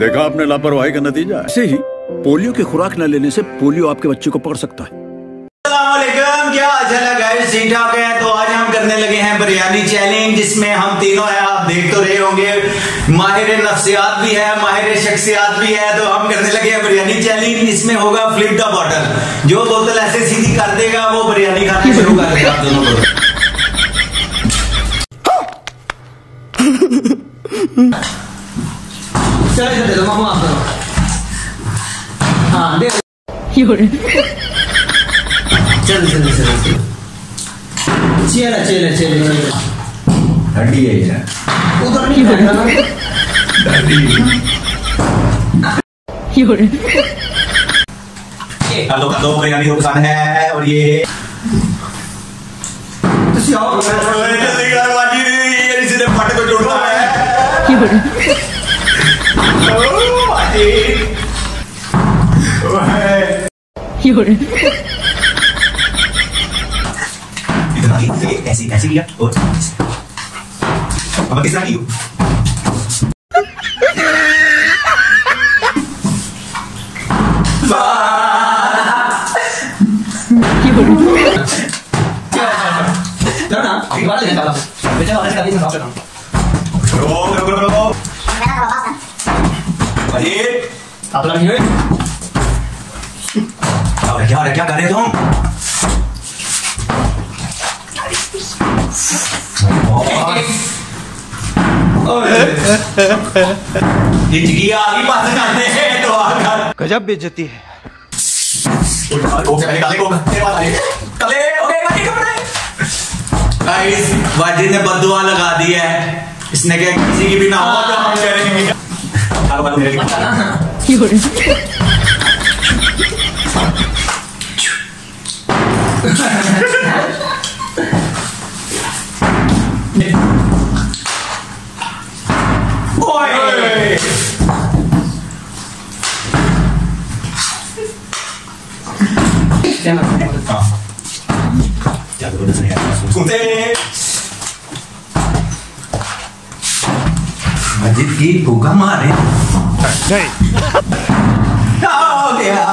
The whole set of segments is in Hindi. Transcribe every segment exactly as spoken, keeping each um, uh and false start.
देखा आपने लापरवाही का नतीजा। ऐसे ही पोलियो की खुराक न लेने से पोलियो आपके बच्चे को पकड़ सकता है। क्या ठीक है, तो आज हम करने लगे हैं बिरयानी चैलेंज, जिसमें हम तीनों हैं, आप देख तो रहे होंगे, माहिर नफ्सियात भी है, माहिर शख्सियात भी है। तो हम करने लगे हैं बिरयानी चैलेंज। इसमें होगा फ्लिप द बॉटल, जो बोतल ऐसे सीधी कर देगा वो बिरयानी खाना शुरू कर देगा दोनों को। चल चल चल चल चल चल चल हड्डी है ये, उधर नहीं बैठना हड्डी। हेलो हेलो बिरयानी दुकान है और ये तुसी आओ जल्दी कर बाजी, ये इसने फट को जोड़ना है। की बड़ी ओ बाजी ओए योरे ऐसे ऐसे लिया और अब किस तरह की क्या कर रहे तुम? गजब बेइज्जती है। वाजिद ने बद्दुआ लगा दी है, इसने क्या किसी की भी ना हो तो हम करेंगे। मस्जिद की भूखा मारे मेरा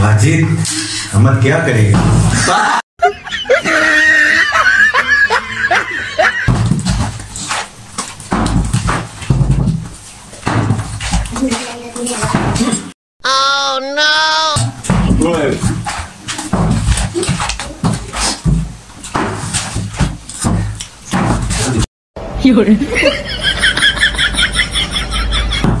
वाजिद हम क्या करेंगे? नहीं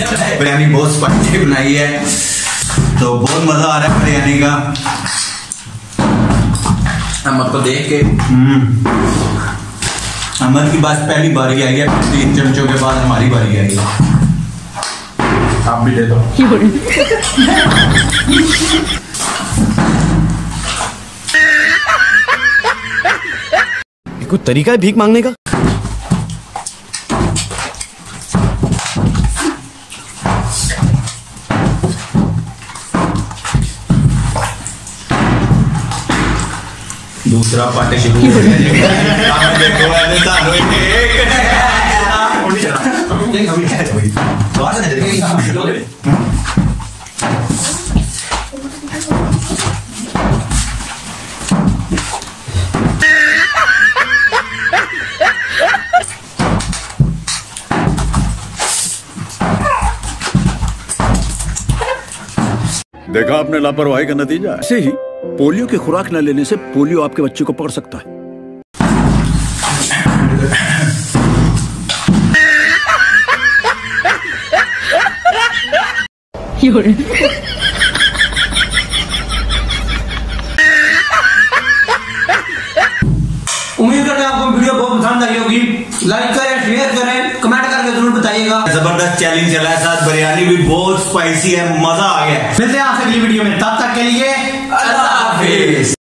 दबा बिरयानी बहुत स्पाइसी बनाई है, तो बहुत मजा आ रहा है बिरयानी का। अहमद को देख के अहमद की बात पहली बारी आई है, तीन चमचों के बाद हमारी बारी आई है। आप भी ले दो। कोई तरीका है भीख मांगने का? दूसरा पार्ट शुरू हो गया। देखा आपने लापरवाही का नतीजा। ऐसे ही पोलियो की खुराक न लेने से पोलियो आपके बच्चे को पकड़ सकता है। उम्मीद करते हैं आपको वीडियो बहुत पसंद आई होगी। लाइक करें, शेयर करें, कमेंट करके जरूर बताइएगा। जबरदस्त चैलेंज चला है, साथ बिरयानी भी बहुत स्पाइसी है, मजा आ गया। मिलते हैं आपसे अगली वीडियो में, तब तक के लिए अल्लाह हाफिज।